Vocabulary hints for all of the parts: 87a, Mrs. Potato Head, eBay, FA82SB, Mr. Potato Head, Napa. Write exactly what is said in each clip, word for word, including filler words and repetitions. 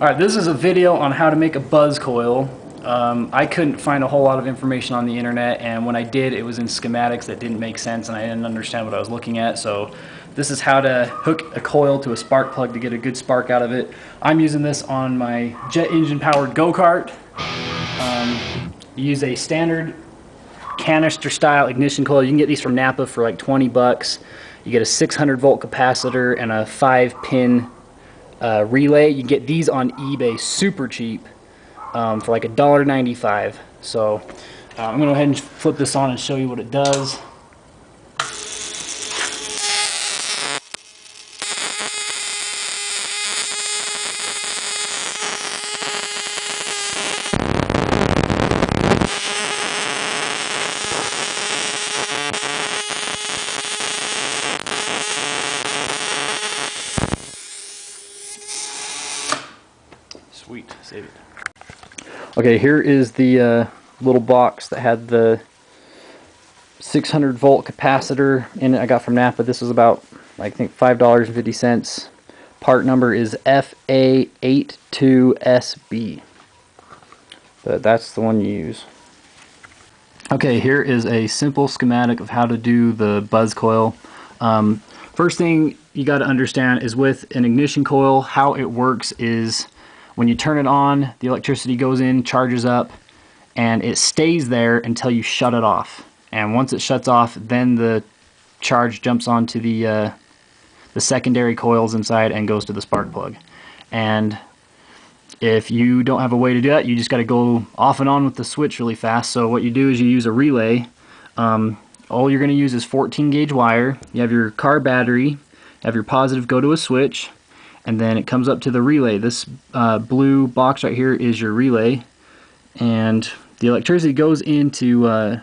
Alright, this is a video on how to make a buzz coil. Um, I couldn't find a whole lot of information on the internet, and when I did, it was in schematics that didn't make sense and I didn't understand what I was looking at. So this is how to hook a coil to a spark plug to get a good spark out of it. I'm using this on my jet engine powered go-kart. Um, use a standard canister style ignition coil. You can get these from Napa for like twenty bucks. You get a six hundred volt capacitor and a five pin uh, relay. You get these on eBay super cheap um, for like a dollar ninety-five. So uh, I'm gonna go ahead and flip this on and show you what it does. Sweet, save it. Okay, here is the uh, little box that had the six hundred volt capacitor in it I got from Napa. This was about, I think, five dollars and fifty cents. Part number is F A eight two S B. But that's the one you use. Okay, here is a simple schematic of how to do the buzz coil. Um, first thing you got to understand is with an ignition coil, how it works is when you turn it on, the electricity goes in, charges up, and it stays there until you shut it off. And once it shuts off, then the charge jumps onto the uh, the secondary coils inside and goes to the spark plug. And if you don't have a way to do that, you just got to go off and on with the switch really fast. So what you do is you use a relay. Um, all you're going to use is fourteen gauge wire. You have your car battery, have your positive go to a switch, and then it comes up to the relay. This uh, blue box right here is your relay, and the electricity goes into uh,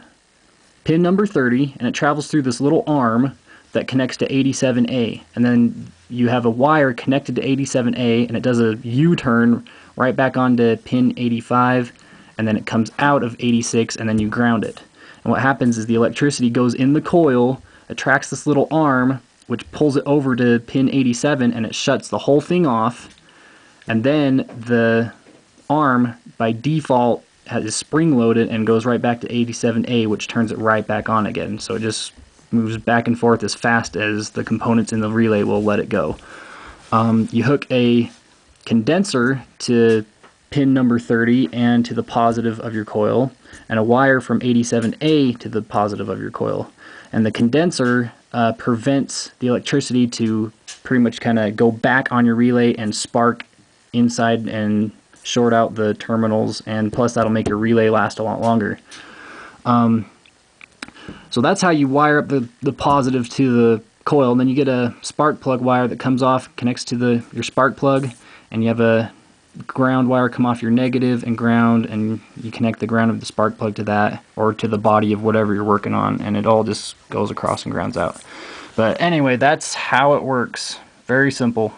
pin number thirty, and it travels through this little arm that connects to eighty-seven A, and then you have a wire connected to eighty-seven A, and it does a U-turn right back onto pin eighty-five, and then it comes out of eighty-six, and then you ground it. And what happens is the electricity goes in the coil, attracts this little arm, which pulls it over to pin eighty-seven, and it shuts the whole thing off. And then the arm by default is spring loaded and goes right back to eighty-seven A, which turns it right back on again. So it just moves back and forth as fast as the components in the relay will let it go. Um, you hook a condenser to pin number thirty and to the positive of your coil, and a wire from eighty-seven A to the positive of your coil. And the condenser Uh, prevents the electricity to pretty much kind of go back on your relay and spark inside and short out the terminals, and plus that'll make your relay last a lot longer. Um, so that's how you wire up the, the positive to the coil, and then you get a spark plug wire that comes off, connects to the your spark plug, and you have a ground wire come off your negative and ground, and you connect the ground of the spark plug to that or to the body of whatever you're working on, and it all just goes across and grounds out. But anyway, that's how it works. Very simple.